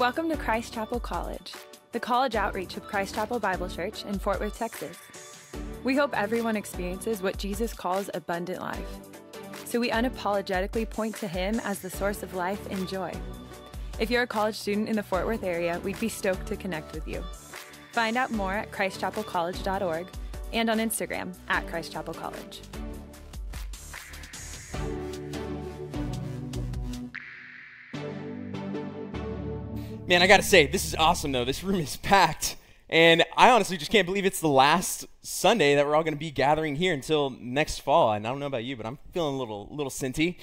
Welcome to Christ Chapel College, the college outreach of Christ Chapel Bible Church in Fort Worth, Texas. We hope everyone experiences what Jesus calls abundant life, so we unapologetically point to Him as the source of life and joy. If you're a college student in the Fort Worth area, we'd be stoked to connect with you. Find out more at ChristChapelCollege.org and on Instagram at Christ Chapel College. Man, I gotta say, this is awesome though. This room is packed. And I honestly just can't believe it's the last Sunday that we're all gonna be gathering here until next fall. And I don't know about you, but I'm feeling a little scinty.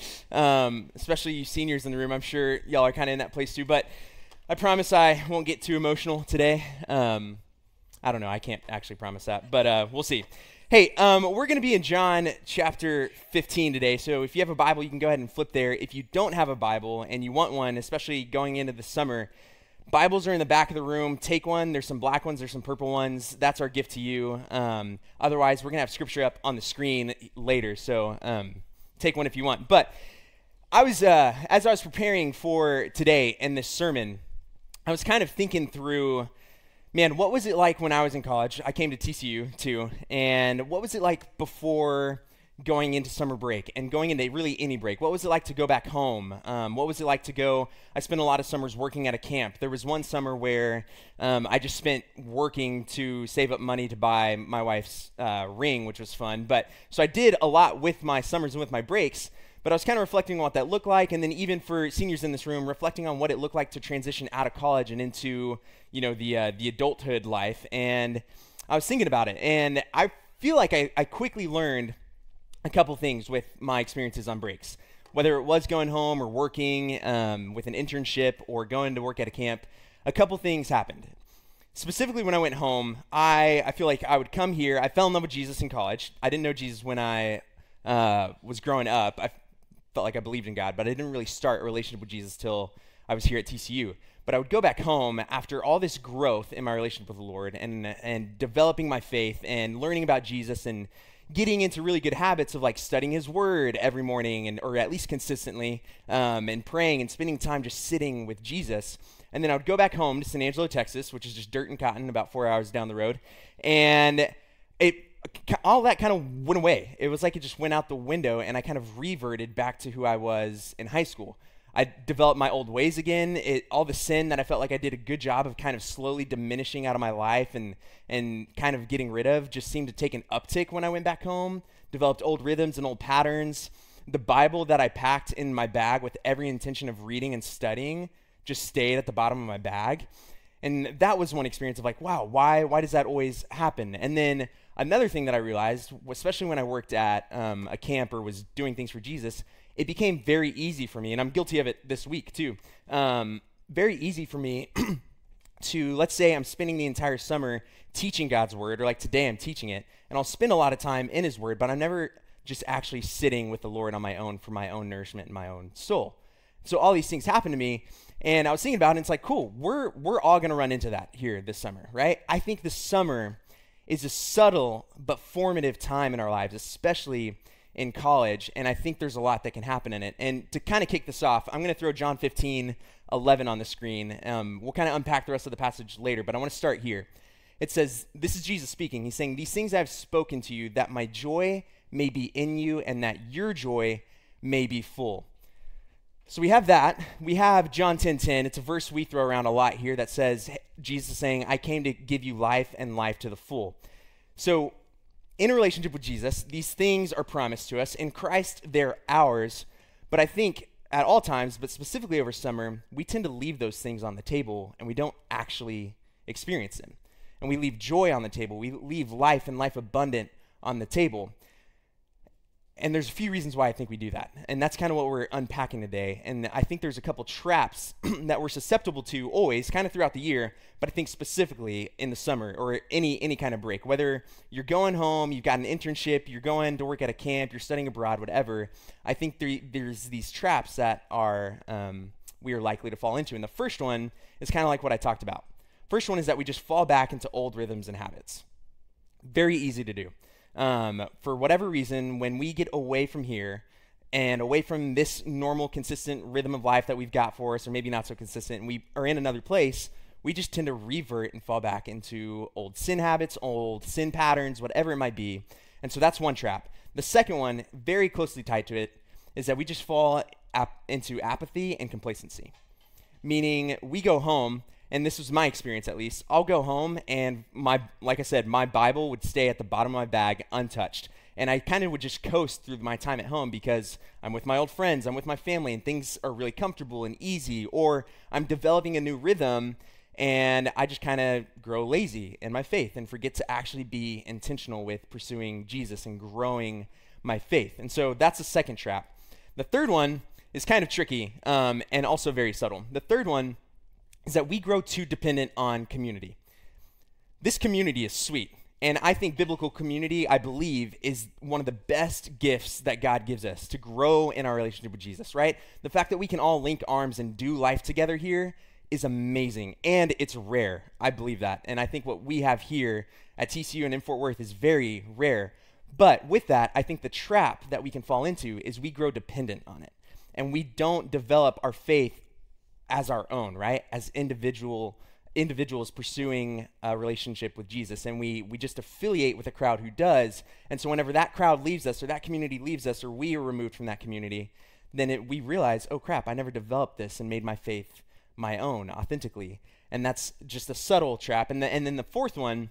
Especially you seniors in the room. I'm sure y'all are kinda in that place too. But I promise I won't get too emotional today. I don't know, I can't actually promise that, but we'll see. Hey, we're going to be in John chapter 15 today, so if you have a Bible, you can go ahead and flip there. If you don't have a Bible and you want one, especially going into the summer, Bibles are in the back of the room. Take one. There's some black ones. There's some purple ones. That's our gift to you. Otherwise, we're going to have scripture up on the screen later, so take one if you want. But I was, as I was preparing for today and this sermon, I was kind of thinking through, man, what was it like when I was in college? I came to TCU too, and what was it like before going into summer break and going into really any break? What was it like to go back home? What was it like to go? I spent a lot of summers working at a camp. There was one summer where I just spent working to save up money to buy my wife's ring, which was fun. But so I did a lot with my summers and with my breaks, but I was kind of reflecting on what that looked like, and then even for seniors in this room, reflecting on what it looked like to transition out of college and into, you know, the adulthood life. And I was thinking about it, and I feel like I quickly learned a couple things with my experiences on breaks, whether it was going home or working with an internship or going to work at a camp. A couple things happened. Specifically, when I went home, I feel like I would come here. I fell in love with Jesus in college. I didn't know Jesus when I was growing up. I felt like I believed in God, but I didn't really start a relationship with Jesus till I was here at TCU. But I would go back home after all this growth in my relationship with the Lord and developing my faith and learning about Jesus and getting into really good habits of like studying His Word every morning, and or at least consistently, and praying and spending time just sitting with Jesus. And then I would go back home to San Angelo, Texas, which is just dirt and cotton about 4 hours down the road, and all that kind of went away. It was like it just went out the window, and I kind of reverted back to who I was in high school. I developed my old ways again. All the sin that I felt like I did a good job of kind of slowly diminishing out of my life and kind of getting rid of just seemed to take an uptick when I went back home. Developed old rhythms and old patterns. The Bible that I packed in my bag with every intention of reading and studying just stayed at the bottom of my bag. And that was one experience of like, wow, why does that always happen? And then another thing that I realized, especially when I worked at a camp or was doing things for Jesus, it became very easy for me, and I'm guilty of it this week too, very easy for me to, let's say I'm spending the entire summer teaching God's Word, or like today I'm teaching it, and I'll spend a lot of time in His Word, but I'm never just actually sitting with the Lord on my own for my own nourishment and my own soul. So all these things happen to me, and I was thinking about it, and it's like, cool, we're all going to run into that here this summer, right? I think this summer is a subtle but formative time in our lives, especially in college, and I think there's a lot that can happen in it. And to kind of kick this off, I'm going to throw John 15:11 on the screen. We'll kind of unpack the rest of the passage later, but I want to start here. It says, this is Jesus speaking. He's saying, "These things I've spoken to you, that my joy may be in you and that your joy may be full." So we have that. We have John 10:10. It's a verse we throw around a lot here that says, Jesus is saying, "I came to give you life and life to the full." So in a relationship with Jesus, these things are promised to us. In Christ, they're ours. But I think at all times, but specifically over summer, we tend to leave those things on the table and we don't actually experience them. And we leave joy on the table. We leave life and life abundant on the table. And there's a few reasons why I think we do that. And that's kind of what we're unpacking today. And I think there's a couple traps that we're susceptible to always, kind of throughout the year, but I think specifically in the summer or any kind of break, whether you're going home, you've got an internship, you're going to work at a camp, you're studying abroad, whatever. I think there's these traps that are we are likely to fall into. And the first one is kind of like what I talked about. First one is that we just fall back into old rhythms and habits. Very easy to do. For whatever reason, when we get away from here, and away from this normal, consistent rhythm of life that we've got for us, or maybe not so consistent, and we are in another place, we just tend to revert and fall back into old sin habits, old sin patterns, whatever it might be. And so that's one trap. The second one, very closely tied to it, is that we just fall into apathy and complacency, meaning we go home, and this was my experience at least, I'll go home and like I said, my Bible would stay at the bottom of my bag untouched. And I kind of would just coast through my time at home because I'm with my old friends, I'm with my family, and things are really comfortable and easy, or I'm developing a new rhythm, and I just kind of grow lazy in my faith and forget to actually be intentional with pursuing Jesus and growing my faith. And so that's the second trap. The third one is kind of tricky and also very subtle. The third one is that we grow too dependent on community. This community is sweet. And I think biblical community, I believe, is one of the best gifts that God gives us to grow in our relationship with Jesus, right? The fact that we can all link arms and do life together here is amazing, and it's rare. I believe that. And I think what we have here at TCU and in Fort Worth is very rare. But with that, I think the trap that we can fall into is we grow dependent on it, and we don't develop our faith as our own, right? As individuals pursuing a relationship with Jesus, and we just affiliate with a crowd who does. And so whenever that crowd leaves us, or that community leaves us, or we are removed from that community, then we realize, oh crap, I never developed this and made my faith my own authentically. And that's just a subtle trap. And then the fourth one,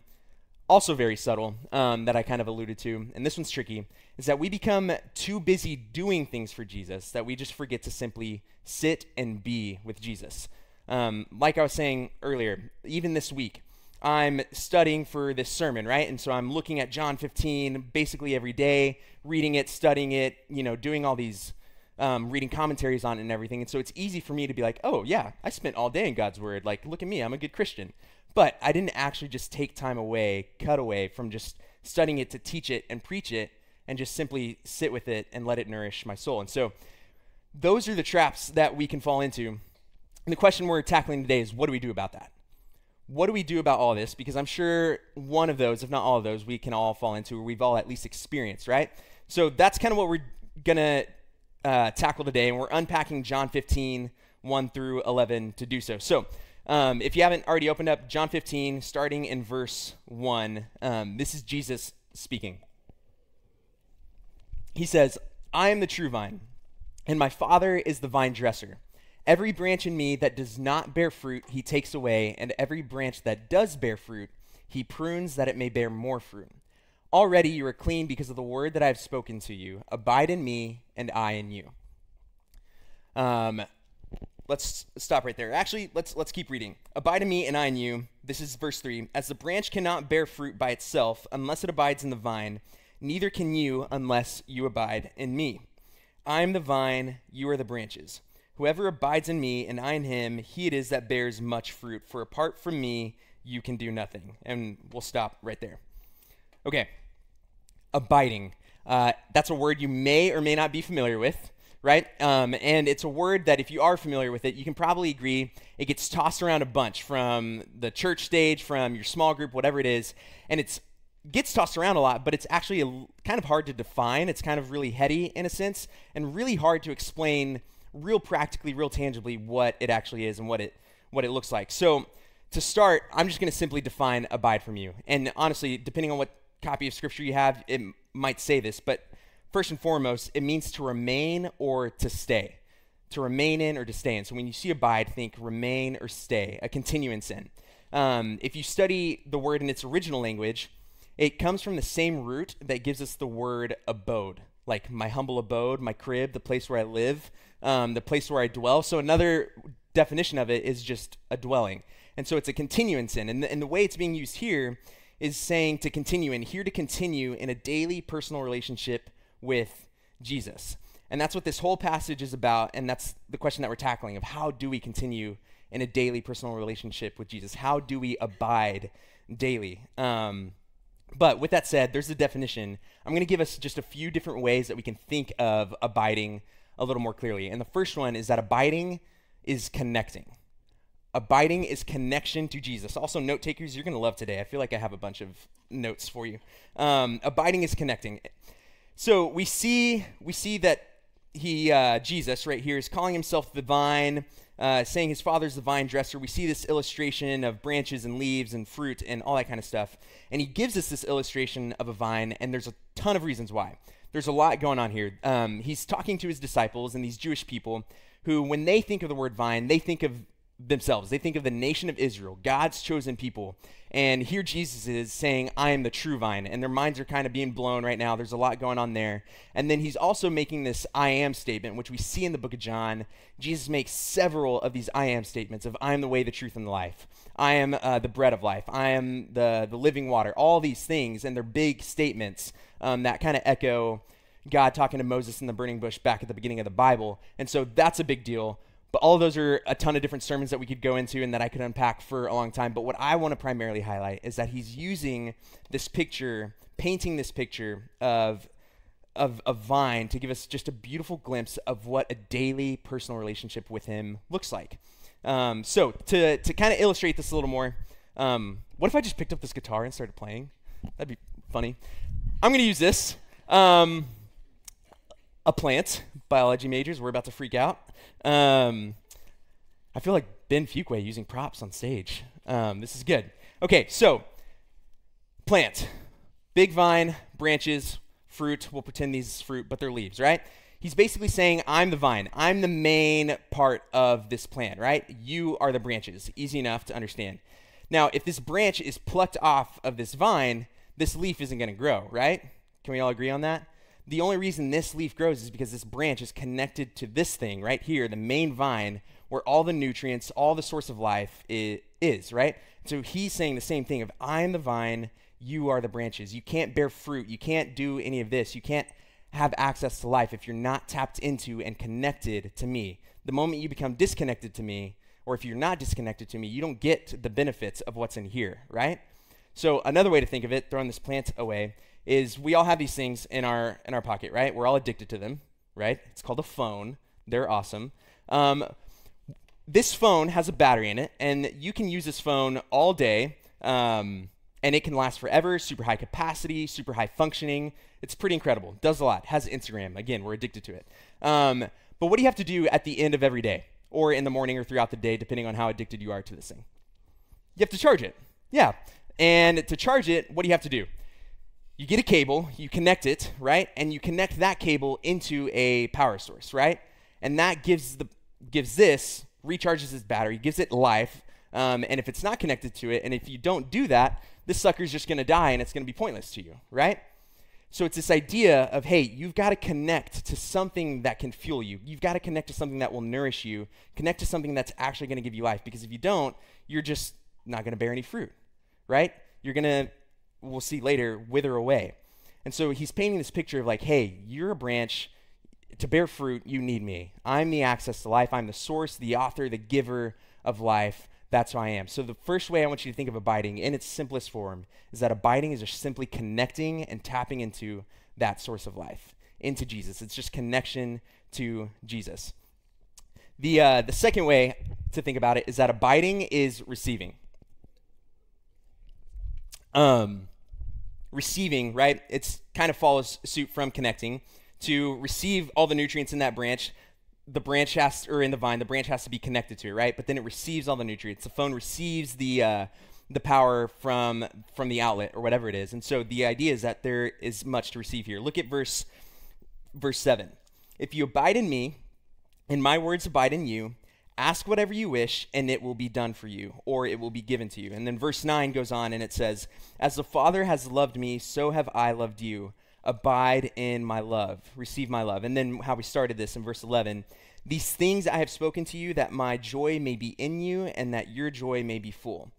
also very subtle, that I kind of alluded to, and this one's tricky, is that we become too busy doing things for Jesus that we just forget to simply sit and be with Jesus. Like I was saying earlier, even this week, I'm studying for this sermon, right? And so I'm looking at John 15 basically every day, reading it, studying it, you know, doing all these, reading commentaries on it and everything. And so it's easy for me to be like, oh yeah, I spent all day in God's word. Like, look at me, I'm a good Christian. But I didn't actually just take time away, cut away from just studying it to teach it and preach it and just simply sit with it and let it nourish my soul. And so those are the traps that we can fall into. And the question we're tackling today is, what do we do about that? What do we do about all this? Because I'm sure one of those, if not all of those, we can all fall into, or we've all at least experienced, right? So that's kind of what we're going to tackle today, and we're unpacking John 15, 1 through 11 to do so. So if you haven't already opened up John 15, starting in verse 1, this is Jesus speaking. He says, "I am the true vine, and my Father is the vine dresser. Every branch in me that does not bear fruit, he takes away, and every branch that does bear fruit, he prunes that it may bear more fruit. Already you are clean because of the word that I have spoken to you. Abide in me, and I in you." Let's stop right there. Actually, let's keep reading. "Abide in me, and I in you." This is verse 3. "As the branch cannot bear fruit by itself unless it abides in the vine, neither can you unless you abide in me. I am the vine, you are the branches. Whoever abides in me and I in him, he it is that bears much fruit, for apart from me, you can do nothing." And we'll stop right there. Okay, abiding. That's a word you may or may not be familiar with, right? And it's a word that if you are familiar with it, you can probably agree it gets tossed around a bunch from the church stage, from your small group, whatever it is. And it gets tossed around a lot, but it's actually kind of hard to define. It's kind of really heady in a sense, and really hard to explain real practically, real tangibly what it actually is and what it looks like. So to start, I'm just going to simply define abide from you. And honestly, depending on what copy of scripture you have, it might say this, but first and foremost, it means to remain or to stay, to remain in or to stay in. So when you see abide, think remain or stay, a continuance in. If you study the word in its original language, it comes from the same root that gives us the word abode, like my humble abode, my crib, the place where I live, the place where I dwell. So another definition of it is just a dwelling. And so it's a continuance in. And the way it's being used here is saying to continue in, here to continue in a daily personal relationship with Jesus. And that's what this whole passage is about. And that's the question that we're tackling, of how do we continue in a daily personal relationship with Jesus? How do we abide daily? But with that said, there's the definition. I'm going to give us just a few different ways that we can think of abiding a little more clearly. And the first one is that abiding is connecting. Abiding is connection to Jesus. Also, note takers, you're going to love today. I feel like I have a bunch of notes for you. Abiding is connecting. So we see that Jesus right here is calling himself the vine, saying his father's the vine dresser. We see this illustration of branches and leaves and fruit and all that kind of stuff. And he gives us this illustration of a vine, and there's a ton of reasons why. There's a lot going on here. He's talking to his disciples and these Jewish people who, when they think of the word vine, they think of themselves. They think of the nation of Israel, God's chosen people. And here Jesus is saying, I am the true vine. And their minds are kind of being blown right now. There's a lot going on there. And then he's also making this I am statement, which we see in the book of John. Jesus makes several of these I am statements of I am the way, the truth, and the life. I am the bread of life. I am the living water. All these things, and they're big statements that kind of echo God talking to Moses in the burning bush back at the beginning of the Bible. And so that's a big deal. But all of those are a ton of different sermons that we could go into and that I could unpack for a long time. But what I want to primarily highlight is that he's using this picture, painting this picture of a vine to give us just a beautiful glimpse of what a daily personal relationship with him looks like. So to kind of illustrate this a little more, what if I just picked up this guitar and started playing? That'd be funny. I'm going to use this. A plant. Biology majors, we're about to freak out. I feel like Ben Fuquay using props on stage. This is good. Okay, so plant, big vine, branches, fruit. We'll pretend these is fruit, but they're leaves, right? He's basically saying, I'm the vine. I'm the main part of this plant, right? You are the branches. Easy enough to understand. Now, if this branch is plucked off of this vine, this leaf isn't going to grow, right? Can we all agree on that? The only reason this leaf grows is because this branch is connected to this thing right here, the main vine, where all the nutrients, all the source of life is, right? So he's saying the same thing of I am the vine, you are the branches. You can't bear fruit. You can't do any of this. You can't have access to life if you're not tapped into and connected to me. The moment you become disconnected to me, or if you're not disconnected to me, you don't get the benefits of what's in here, right? So another way to think of it, throwing this plant away, is we all have these things in our pocket, right? We're all addicted to them, right? It's called a phone. They're awesome. This phone has a battery in it, and you can use this phone all day, and it can last forever, super high capacity, super high functioning. It's pretty incredible. Does a lot. Has Instagram. Again, we're addicted to it. But what do you have to do at the end of every day, or in the morning or throughout the day, depending on how addicted you are to this thing? You have to charge it. Yeah. And to charge it, what do you have to do? You get a cable, you connect it, right? And you connect that cable into a power source, right? And that gives this, recharges this battery, gives it life. And if it's not connected to it, and if you don't do that, this sucker's just gonna die and it's gonna be pointless to you, right? So it's this idea of, hey, you've gotta connect to something that can fuel you. You've gotta connect to something that will nourish you, connect to something that's actually gonna give you life, because if you don't, you're just not gonna bear any fruit, right? You're gonna, we'll see later, wither away. And so he's painting this picture of like, hey, you're a branch. To bear fruit, you need me. I'm the access to life. I'm the source, the author, the giver of life. That's who I am. So the first way I want you to think of abiding in its simplest form is that abiding is just simply connecting and tapping into that source of life, into Jesus. It's just connection to Jesus. The second way to think about it is that abiding is receiving. Receiving, right? It's kind of follows suit from connecting. To receive all the nutrients in that branch, the branch has, or in the vine, the branch has to be connected to it, right? But then it receives all the nutrients. The phone receives the power from the outlet or whatever it is. And so the idea is that there is much to receive here. Look at verse 7. If you abide in me, and my words abide in you, ask whatever you wish, and it will be done for you, or it will be given to you. And then verse 9 goes on, and it says, as the Father has loved me, so have I loved you. Abide in my love. Receive my love. And then how we started this in verse 11, these things I have spoken to you, that my joy may be in you, and that your joy may be full.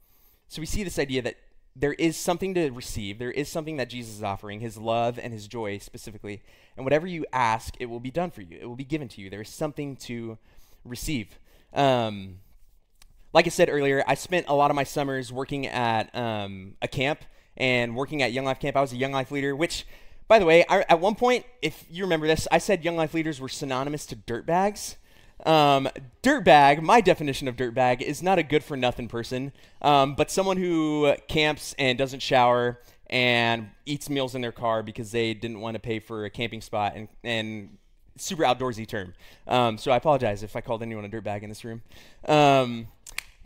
So we see this idea that there is something to receive. There is something that Jesus is offering, his love and his joy specifically. And whatever you ask, it will be done for you. It will be given to you. There is something to receive. Like I said earlier, I spent a lot of my summers working at a camp and working at Young Life camp. I was a Young Life leader, which, by the way, at one point, if you remember this, I said Young Life leaders were synonymous to dirtbags. Dirtbag, my definition of dirtbag, is not a good-for-nothing person, but someone who camps and doesn't shower and eats meals in their car because they didn't want to pay for a camping spot and super outdoorsy term. So I apologize if I called anyone a dirtbag in this room.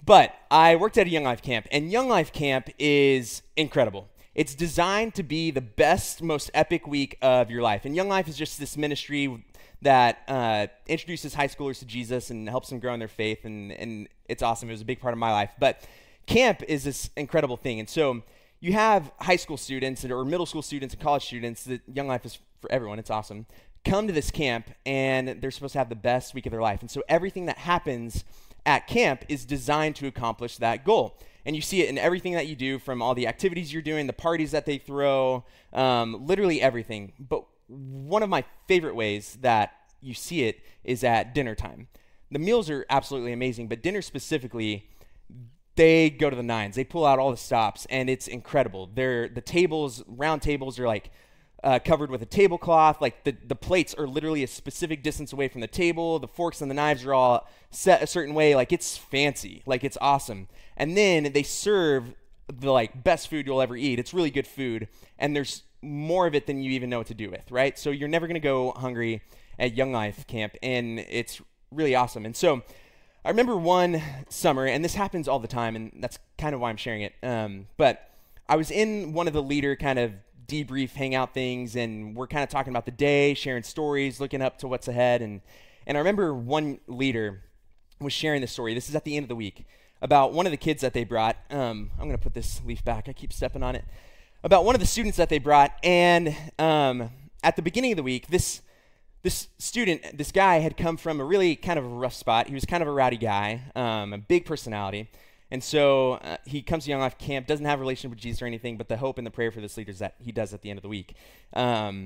But I worked at a Young Life camp, and Young Life camp is incredible. It's designed to be the best, most epic week of your life. And Young Life is just this ministry that introduces high schoolers to Jesus and helps them grow in their faith, and it's awesome. It was a big part of my life. But camp is this incredible thing. And so you have high school students or middle school students and college students that Young Life is for everyone. It's awesome. Come to this camp, and they're supposed to have the best week of their life. And so everything that happens at camp is designed to accomplish that goal. And you see it in everything that you do, from all the activities you're doing, the parties that they throw, literally everything. But one of my favorite ways that you see it is at dinner time. The meals are absolutely amazing, but dinner specifically, they go to the nines. They pull out all the stops, and it's incredible. The tables, round tables, are like covered with a tablecloth. Like the plates are literally a specific distance away from the table. The forks and the knives are all set a certain way. Like, it's fancy. Like, it's awesome. And then they serve the like best food you'll ever eat. It's really good food, and there's more of it than you even know what to do with, right? So you're never gonna go hungry at Young Life camp, and it's really awesome. And so I remember one summer, and this happens all the time, and that's kind of why I'm sharing it, but I was in one of the leader kind of debrief hangout things, and we're kind of talking about the day, sharing stories, looking up to what's ahead. And I remember one leader was sharing this story. This is at the end of the week, about one of the kids that they brought. I'm going to put this leaf back. I keep stepping on it. About one of the students that they brought. And at the beginning of the week, this student, this guy, had come from a really kind of rough spot. He was kind of a rowdy guy, a big personality. And so he comes to Young Life camp, doesn't have a relationship with Jesus or anything, but the hope and the prayer for this leader is that he does at the end of the week. But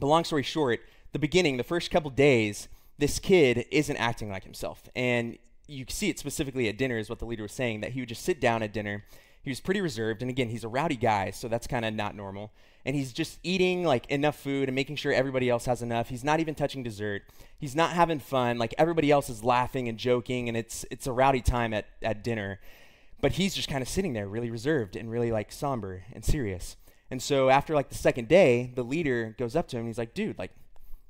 long story short, the beginning, the first couple days, this kid isn't acting like himself. And you see it specifically at dinner is what the leader was saying, that he would just sit down at dinner. He was pretty reserved. And again, he's a rowdy guy, so that's kind of not normal. And he's just eating like enough food and making sure everybody else has enough. He's not even touching dessert. He's not having fun. Like, everybody else is laughing and joking, and it's a rowdy time at dinner. But he's just kind of sitting there really reserved and really like somber and serious. And so after like the second day, the leader goes up to him and he's like, dude, like,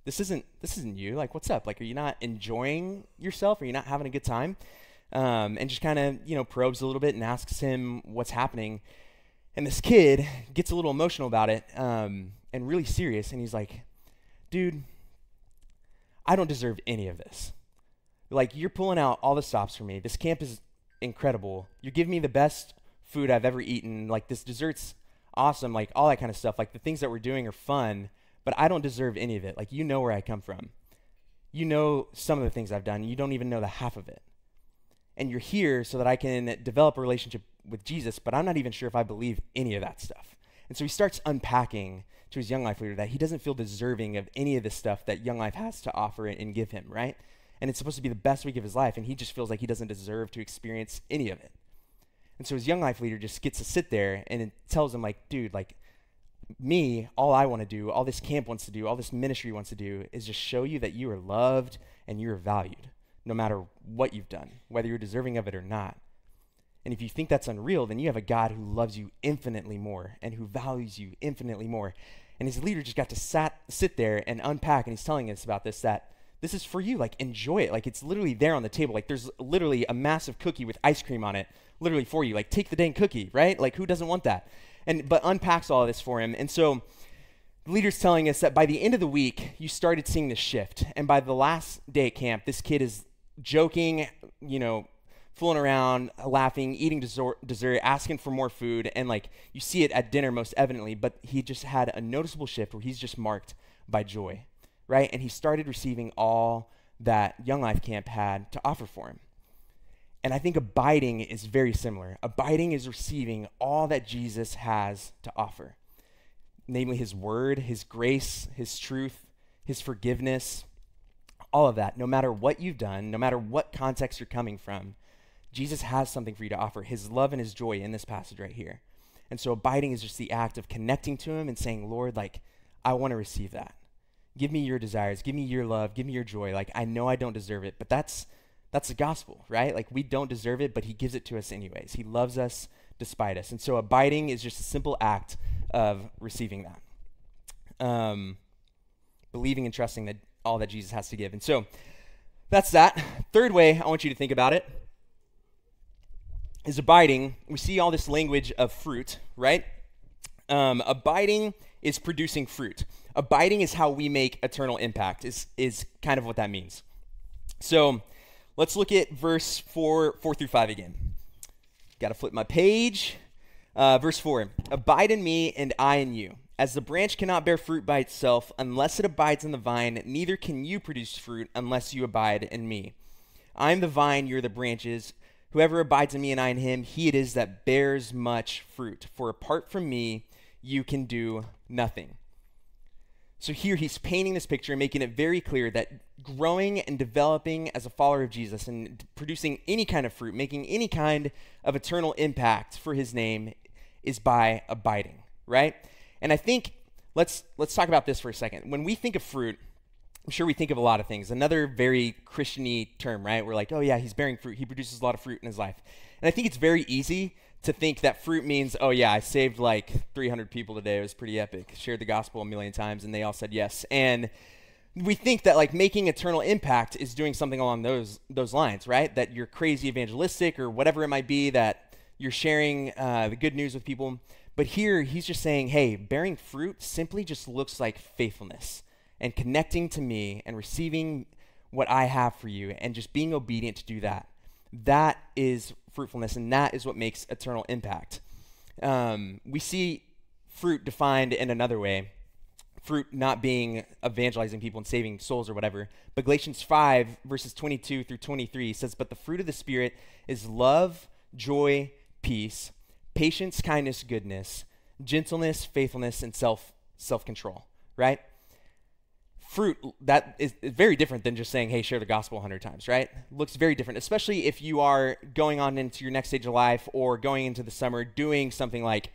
this isn't you. Like, what's up? Like, are you not enjoying yourself? Are you not having a good time? And just kind of, you know, probes a little bit and asks him what's happening. And this kid gets a little emotional about it, and really serious. And he's like, dude, I don't deserve any of this. Like, you're pulling out all the stops for me. This camp is incredible. You give me the best food I've ever eaten. Like, this dessert's awesome. Like, all that kind of stuff. Like, the things that we're doing are fun, but I don't deserve any of it. Like, you know where I come from. You know some of the things I've done. You don't even know the half of it. And you're here so that I can develop a relationship with Jesus, but I'm not even sure if I believe any of that stuff. And so he starts unpacking to his Young Life leader that he doesn't feel deserving of any of the stuff that Young Life has to offer and give him, right? And it's supposed to be the best week of his life, and he just feels like he doesn't deserve to experience any of it. And so his Young Life leader just gets to sit there and it tells him, like, dude, like, me, all I want to do, all this camp wants to do, all this ministry wants to do is just show you that you are loved and you are valued, no matter what you've done, whether you're deserving of it or not. And if you think that's unreal, then you have a God who loves you infinitely more and who values you infinitely more. And his leader just got to sit there and unpack, and he's telling us about this, that this is for you. Like, enjoy it. Like, it's literally there on the table. Like, there's literally a massive cookie with ice cream on it, literally for you. Like, take the dang cookie, right? Like, who doesn't want that? But unpacks all of this for him. And so the leader's telling us that by the end of the week, you started seeing this shift. And by the last day at camp, this kid is joking, you know, fooling around, laughing, eating dessert, asking for more food. And like, you see it at dinner most evidently, but he just had a noticeable shift where he's just marked by joy, right? And he started receiving all that Young Life camp had to offer for him. And I think abiding is very similar. Abiding is receiving all that Jesus has to offer, namely his word, his grace, his truth, his forgiveness, all of that. No matter what you've done, no matter what context you're coming from, Jesus has something for you to offer, his love and his joy in this passage right here. And so abiding is just the act of connecting to him and saying, Lord, like, I want to receive that. Give me your desires. Give me your love. Give me your joy. Like, I know I don't deserve it, but that's the gospel, right? Like, we don't deserve it, but he gives it to us anyways. He loves us despite us. And so abiding is just a simple act of receiving that. Believing and trusting that all that Jesus has to give. And so that's that. Third way I want you to think about it is abiding. We see all this language of fruit, right? Abiding is producing fruit. Abiding is how we make eternal impact, is kind of what that means. So let's look at verse 4 through 5 again. Got to flip my page. Verse 4, abide in me and I in you. As the branch cannot bear fruit by itself unless it abides in the vine, neither can you produce fruit unless you abide in me. I am the vine, you are the branches. Whoever abides in me and I in him, he it is that bears much fruit. For apart from me, you can do nothing. So here he's painting this picture and making it very clear that growing and developing as a follower of Jesus and producing any kind of fruit, making any kind of eternal impact for his name is by abiding, right? And I think, let's talk about this for a second. When we think of fruit, I'm sure we think of a lot of things. Another very Christian-y term, right? We're like, oh yeah, he's bearing fruit. He produces a lot of fruit in his life. And I think it's very easy to think that fruit means, oh yeah, I saved like 300 people today. It was pretty epic. Shared the gospel a million times and they all said yes. And we think that like making eternal impact is doing something along those lines, right? That you're crazy evangelistic or whatever it might be, that you're sharing the good news with people. But here he's just saying, hey, bearing fruit simply just looks like faithfulness and connecting to me and receiving what I have for you and just being obedient to do that. That is fruitfulness, and that is what makes eternal impact. We see fruit defined in another way, fruit not being evangelizing people and saving souls or whatever. But Galatians 5, verses 22 through 23 says, but the fruit of the Spirit is love, joy, peace, patience, kindness, goodness, gentleness, faithfulness, and self-control, right? Fruit, that is very different than just saying, hey, share the gospel 100 times, right? Looks very different, especially if you are going on into your next stage of life or going into the summer doing something like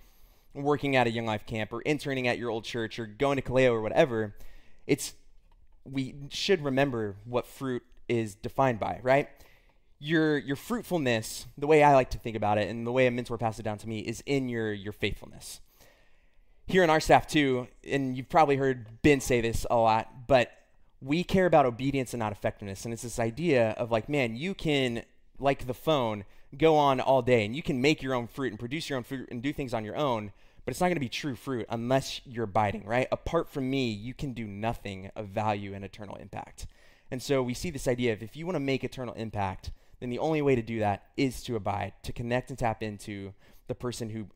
working at a Young Life camp or interning at your old church or going to Kaleo or whatever. We should remember what fruit is defined by, right? Your fruitfulness, the way I like to think about it and the way a mentor passed it down to me, is in your faithfulness. Here in our staff too, and you've probably heard Ben say this a lot, but we care about obedience and not effectiveness. And it's this idea of like, man, you can, like the phone, go on all day and you can make your own fruit and produce your own fruit and do things on your own, but it's not gonna be true fruit unless you're abiding, right? Apart from me, you can do nothing of value and eternal impact. And so we see this idea of if you wanna make eternal impact, then the only way to do that is to abide, to connect and tap into the person who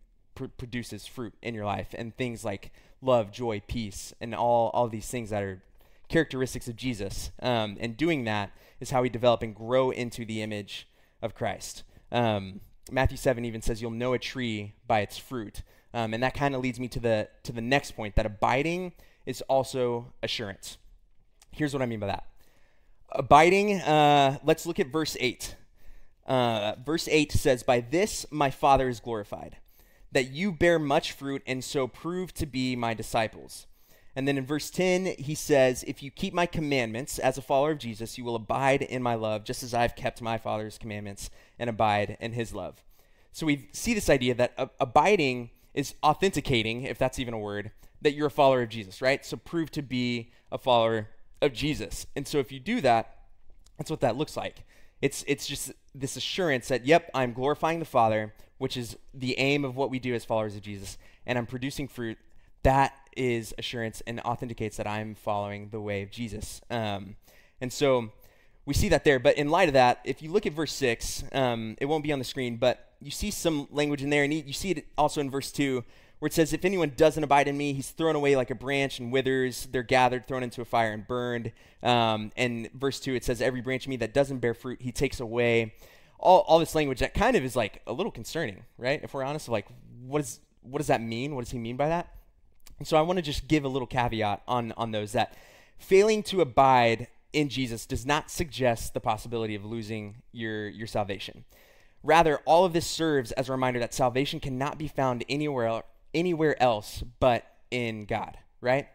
produces fruit in your life and things like love, joy, peace, and all these things that are characteristics of Jesus. And doing that is how we develop and grow into the image of Christ. Matthew 7 even says, you'll know a tree by its fruit. And that kind of leads me to the next point, that abiding is also assurance. Here's what I mean by that. Abiding, let's look at verse 8. Verse 8 says, by this my Father is glorified, that you bear much fruit and so prove to be my disciples. And then in verse 10, he says, if you keep my commandments as a follower of Jesus, you will abide in my love, just as I've kept my Father's commandments and abide in his love. So we see this idea that abiding is authenticating, if that's even a word, that you're a follower of Jesus, right? So prove to be a follower of Jesus. And so if you do that, that's what that looks like. It's just this assurance that, yep, I'm glorifying the Father, which is the aim of what we do as followers of Jesus, and I'm producing fruit. That is assurance and authenticates that I'm following the way of Jesus. And so we see that there. But in light of that, if you look at verse 6, it won't be on the screen, but you see some language in there, and you see it also in verse 2, where it says, if anyone doesn't abide in me, he's thrown away like a branch and withers. They're gathered, thrown into a fire, and burned. And verse 2, it says, every branch of me that doesn't bear fruit, he takes away. All this language that kind of is like a little concerning, right? If we're honest, like what does that mean? What does he mean by that? And so I want to just give a little caveat on those, that failing to abide in Jesus does not suggest the possibility of losing your salvation. Rather, all of this serves as a reminder that salvation cannot be found anywhere else but in God, right?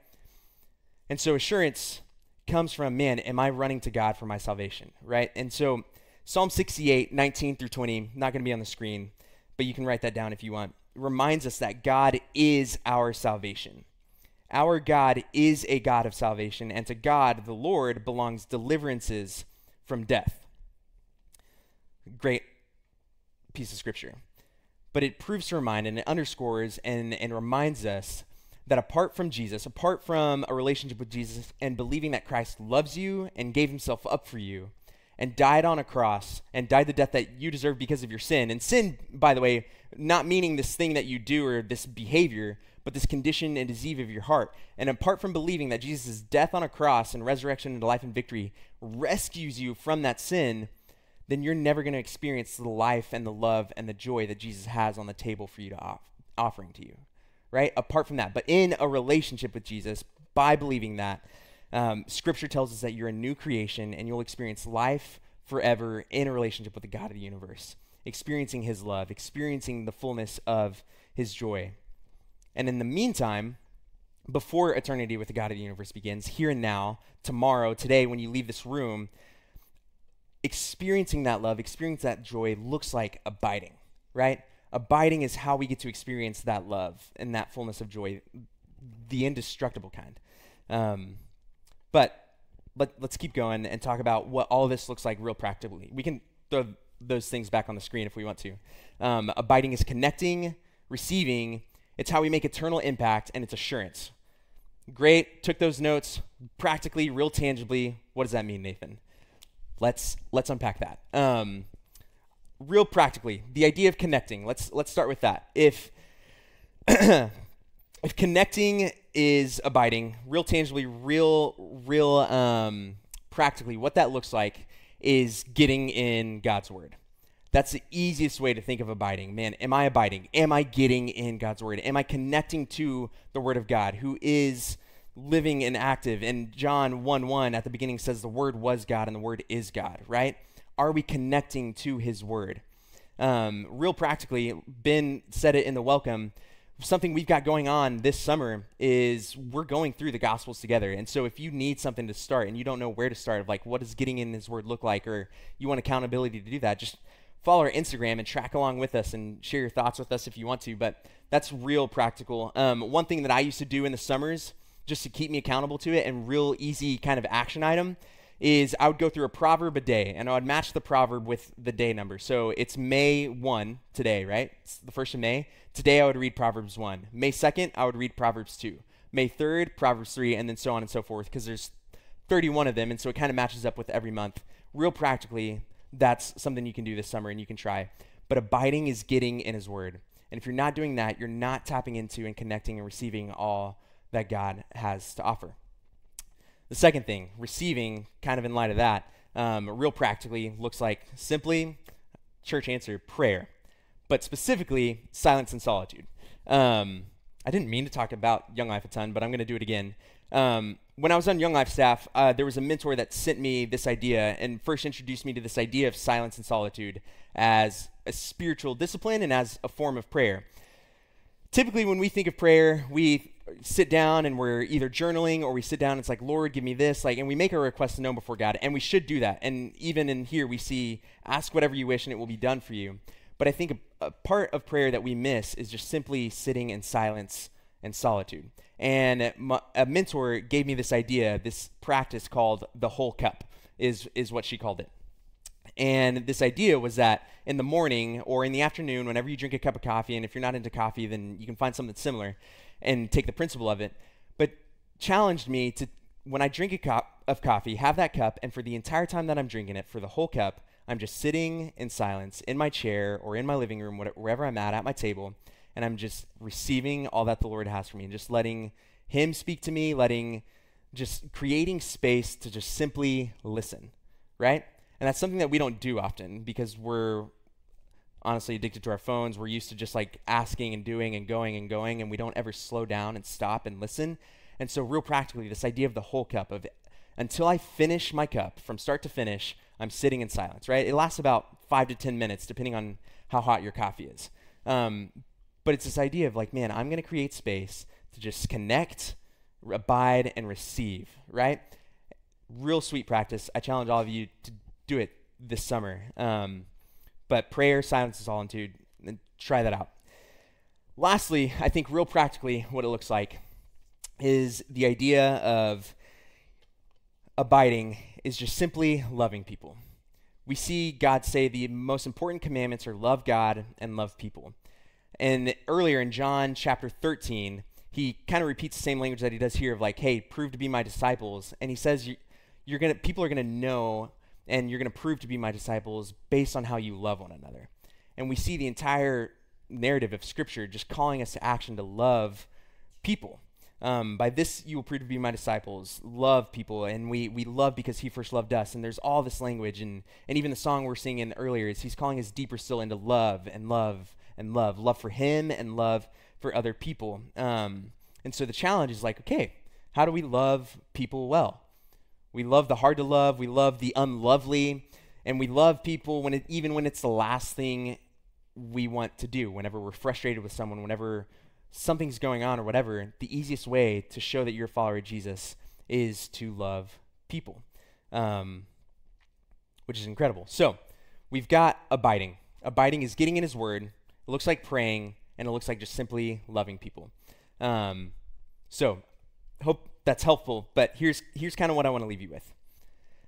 And so assurance comes from, man, am I running to God for my salvation, right? And so Psalm 68, 19 through 20, not going to be on the screen, but you can write that down if you want, reminds us that God is our salvation. Our God is a God of salvation, and to God, the Lord, belongs deliverances from death. Great piece of scripture. But it proves to remind, and it underscores and reminds us that apart from Jesus, apart from a relationship with Jesus and believing that Christ loves you and gave himself up for you and died on a cross and died the death that you deserve because of your sin. And sin, by the way, not meaning this thing that you do or this behavior, but this condition and disease of your heart. And apart from believing that Jesus' death on a cross and resurrection into life and victory rescues you from that sin, then you're never going to experience the life and the love and the joy that Jesus has on the table for you to offering to you. Right? Apart from that, but in a relationship with Jesus, by believing that, Scripture tells us that you're a new creation and you'll experience life forever in a relationship with the God of the universe, experiencing his love, experiencing the fullness of his joy. And in the meantime, before eternity with the God of the universe begins, here and now, tomorrow, today, when you leave this room, experiencing that love, experiencing that joy looks like abiding, right? Abiding is how we get to experience that love and that fullness of joy, the indestructible kind. But let's keep going and talk about what all this looks like real practically. We can throw those things back on the screen if we want to. Abiding is connecting, receiving. It's how we make eternal impact, and it's assurance. Great. Took those notes practically, real tangibly. What does that mean, Nathan? Let's unpack that. Real practically, the idea of connecting. Let's start with that. If connecting is abiding, real tangibly, real practically, what that looks like is getting in God's word. That's the easiest way to think of abiding. Man, am I abiding? Am I getting in God's word? Am I connecting to the word of God who is living and active? And John 1:1 at the beginning says the word was God and the word is God, right? Are we connecting to his word? Real practically, Ben said it in the welcome, something we've got going on this summer is we're going through the gospels together. And so if you need something to start and you don't know where to start, of like what does getting in his word look like, or you want accountability to do that, just follow our Instagram and track along with us and share your thoughts with us if you want to. But that's real practical. One thing that I used to do in the summers just to keep me accountable to it, and real easy kind of action item, is I would go through a proverb a day, and I would match the proverb with the day number. So it's May 1 today, right? It's the 1st of May. Today I would read Proverbs 1. May 2nd, I would read Proverbs 2. May 3rd, Proverbs 3, and then so on and so forth, because there's 31 of them, and so it kind of matches up with every month. Real practically, that's something you can do this summer and you can try. But abiding is getting in his word. And if you're not doing that, you're not tapping into and connecting and receiving all that God has to offer. The second thing, receiving, kind of in light of that, real practically looks like simply, church answer, prayer, but specifically silence and solitude. I didn't mean to talk about Young Life a ton, but I'm going to do it again. When I was on Young Life staff, there was a mentor that sent me this idea and first introduced me to this idea of silence and solitude as a spiritual discipline and as a form of prayer. Typically, when we think of prayer, we sit down and we're either journaling, or we sit down and it's like, Lord, give me this, like, and we make a request to know before God, and we should do that. And even in here we see, ask whatever you wish and it will be done for you. But I think a part of prayer that we miss is just simply sitting in silence and solitude. And a mentor gave me this idea, this practice called the whole cup is what she called it. And this idea was that in the morning or in the afternoon, whenever you drink a cup of coffee, and if you're not into coffee, then you can find something similar and take the principle of it, but challenged me to, when I drink a cup of coffee, have that cup, and for the entire time that I'm drinking it, for the whole cup, I'm just sitting in silence in my chair or in my living room, wherever I'm at my table, and I'm just receiving all that the Lord has for me and just letting him speak to me, just creating space to just simply listen, right? And that's something that we don't do often because we're honestly addicted to our phones. We're used to just like asking and doing and going, and we don't ever slow down and stop and listen. And so real practically, this idea of the whole cup of, until I finish my cup from start to finish, I'm sitting in silence, right? It lasts about 5 to 10 minutes, depending on how hot your coffee is. But it's this idea of like, man, I'm going to create space to just connect, abide, and receive, right? Real sweet practice. I challenge all of you to do it this summer. But prayer, silence, and solitude, try that out. Lastly, I think real practically what it looks like is the idea of abiding is just simply loving people. We see God say the most important commandments are love God and love people. And earlier in John chapter 13, he kind of repeats the same language that he does here of like, hey, prove to be my disciples. And he says, people are going to know and you're going to prove to be my disciples based on how you love one another. And we see the entire narrative of Scripture just calling us to action to love people. By this, you will prove to be my disciples, love people. And we love because he first loved us. And there's all this language. And even the song we're singing earlier is he's calling us deeper still into love and love and love, love for him and love for other people. And so the challenge is like, okay, how do we love people well? We love the hard to love. We love the unlovely. And we love people even when it's the last thing we want to do. Whenever we're frustrated with someone, whenever something's going on or whatever, the easiest way to show that you're a follower of Jesus is to love people, which is incredible. So we've got abiding. Abiding is getting in his word. It looks like praying, and it looks like just simply loving people. So hope that's helpful, but here's kind of what I want to leave you with.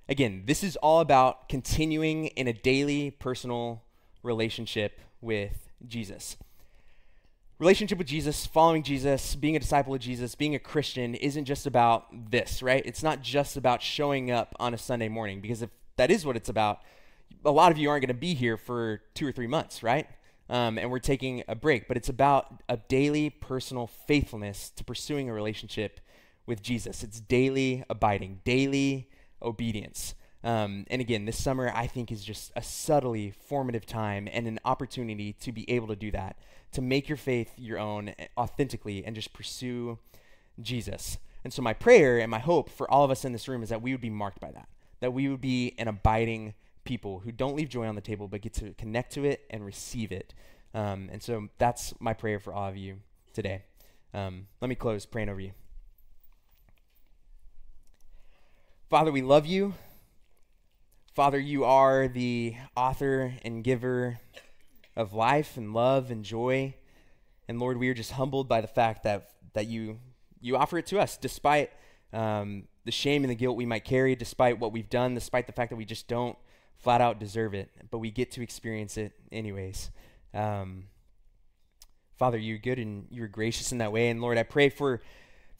Again, this is all about continuing in a daily personal relationship with Jesus. Relationship with Jesus, following Jesus, being a disciple of Jesus, being a Christian isn't just about this, right? It's not just about showing up on a Sunday morning, because if that is what it's about, a lot of you aren't going to be here for 2 or 3 months, right? And we're taking a break, but it's about a daily personal faithfulness to pursuing a relationship with Jesus. It's daily abiding, daily obedience. And again, this summer, I think, is just a subtly formative time and an opportunity to be able to do that, to make your faith your own authentically and just pursue Jesus. And so my prayer and my hope for all of us in this room is that we would be marked by that we would be an abiding people who don't leave joy on the table, but get to connect to it and receive it. And so that's my prayer for all of you today. Let me close praying over you. Father, we love you. Father, you are the author and giver of life and love and joy. And Lord, we are just humbled by the fact that you offer it to us, despite the shame and the guilt we might carry, despite what we've done, despite the fact that we just don't flat out deserve it, but we get to experience it anyways. Father, you're good and you're gracious in that way. And Lord, I pray for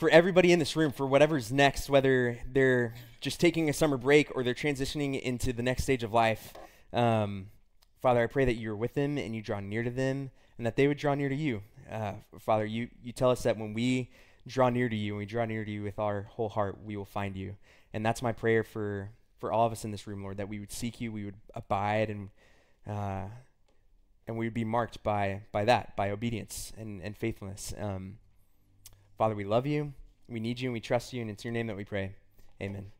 everybody in this room, for whatever's next, whether they're just taking a summer break or they're transitioning into the next stage of life, Father, I pray that you're with them and you draw near to them and that they would draw near to you. Father, you tell us that when we draw near to you, and we draw near to you with our whole heart, we will find you. And that's my prayer for all of us in this room, Lord, that we would seek you, we would abide, and we would be marked by that, by obedience and faithfulness. Father, we love you, we need you, and we trust you, and it's your name that we pray. Amen.